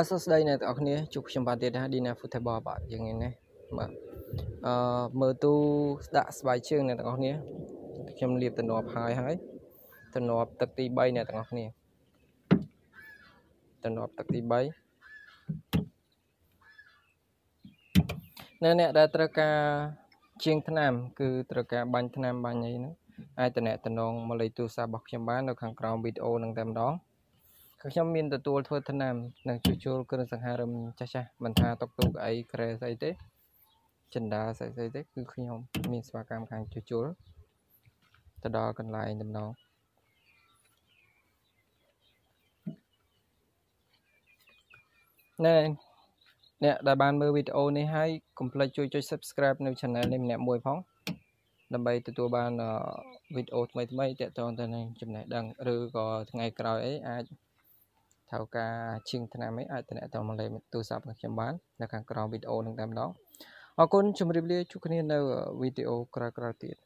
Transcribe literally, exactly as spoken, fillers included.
បាទសួស្តីអ្នកទាំងអស់គ្នាជួបខ្ញុំបាទទៀតហើយ ខ្ញុំមានទទួលធ្វើថ្នាំនឹងជួសជុលគ្រឿងសង្ហារឹមចាស់ៗបន្ថែមតុកតុកអីក្រែស្អីទេចិន្តាស្អីៗគឺខ្ញុំមានស្វាកម្មខាងជួសជុលតដល់កន្លែងដំណងអ្នកដែលបានមើលវីដេអូនេះហើយកុំភ្លេចជួយចុច Subscribe នៅ Channel នេះម្នាក់មួយផង ដើម្បីទទួលបានវីដេអូថ្មីៗទាក់ទងទៅនឹងចំណេះដឹងឬក៏ថ្ងៃក្រោយអីអាចថៅការជាងថ្នាំអីអាចតំណែងតាមលេខទូរស័ព្ទរបស់ខ្ញុំបាននៅខាងក្រោមវីដេអូនឹងតែម្ដងអរគុណជម្រាបលាជួបគ្នានៅវីដេអូក្រោយៗទៀត